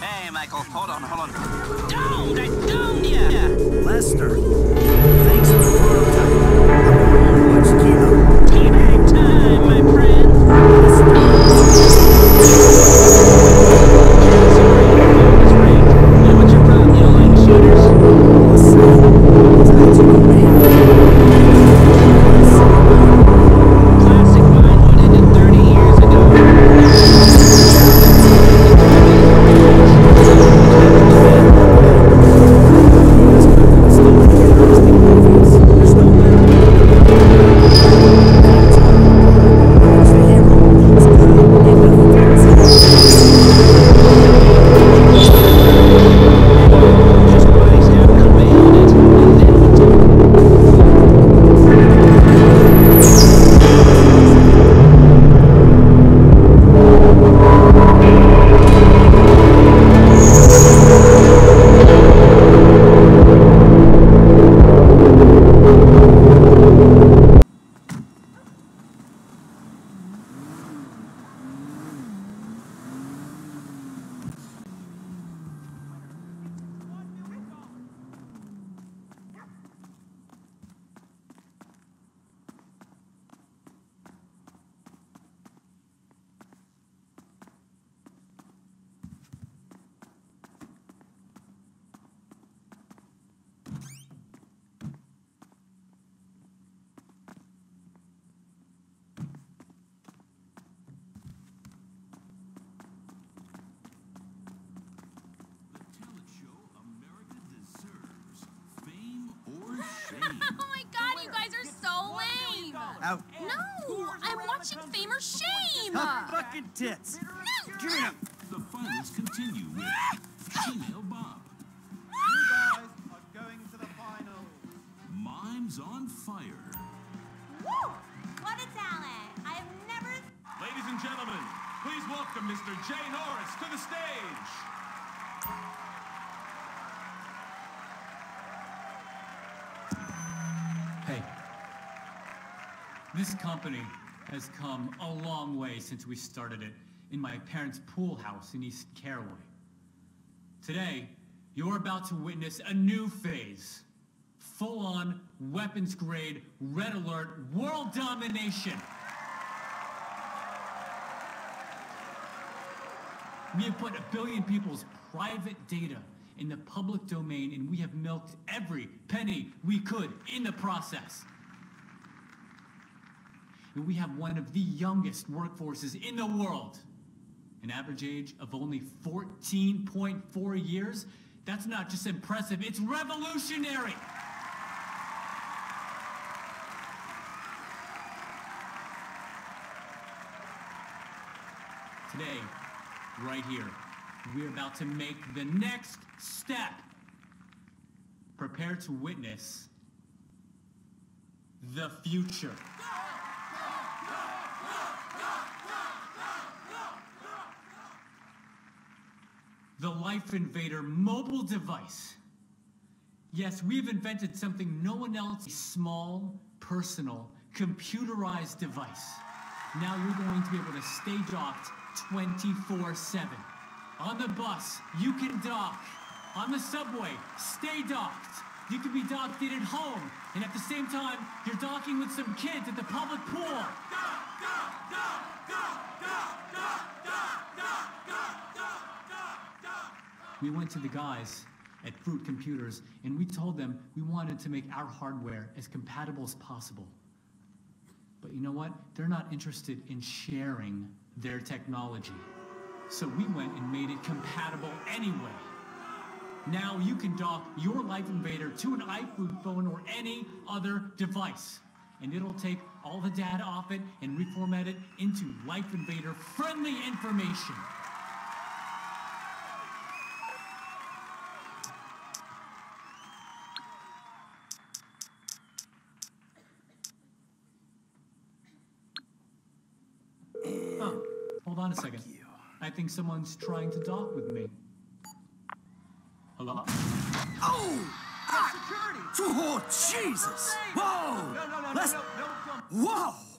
Hey, Michael, hold on. Downed! I downed ya! Lester, thanks for the prototype. I'm going to watch Kilo. Teabag time, my friend! Tits. Give it up. The finals continue with Female Bob. You guys are going to the finals. Mimes on fire. Woo! What a talent. I have never... Ladies and gentlemen, please welcome Mr. Jay Norris to the stage. Hey. This company has come a long way since we started it in my parents' pool house in East Caraway. Today, you're about to witness a new phase. Full-on, weapons-grade, red alert, world domination. We have put 1 billion people's private data in the public domain, and we have milked every penny we could in the process. And we have one of the youngest workforces in the world. An average age of only 14.4 years. That's not just impressive, it's revolutionary. Today, right here, we're about to make the next step. Prepare to witness the future. The Life Invader mobile device. Yes, we've invented something no one else, a small, personal, computerized device. Now you're going to be able to stay docked 24/7. On the bus, you can dock. On the subway, stay docked. You can be docked in at home, and at the same time, you're docking with some kids at the public pool. Dock, dock, dock, dock, dock, dock, dock, dock, dock, dock. We went to the guys at Fruit Computers, and we told them we wanted to make our hardware as compatible as possible. But you know what? They're not interested in sharing their technology. So we went and made it compatible anyway. Now you can dock your Life Invader to an iPhone or any other device, and it'll take all the data off it and reformat it into Life Invader-friendly information. Hold on a second. I think someone's trying to dock with me. Hello? Oh! Security! Oh, Jesus! Whoa! No, no, no, no, no, no, no. Whoa!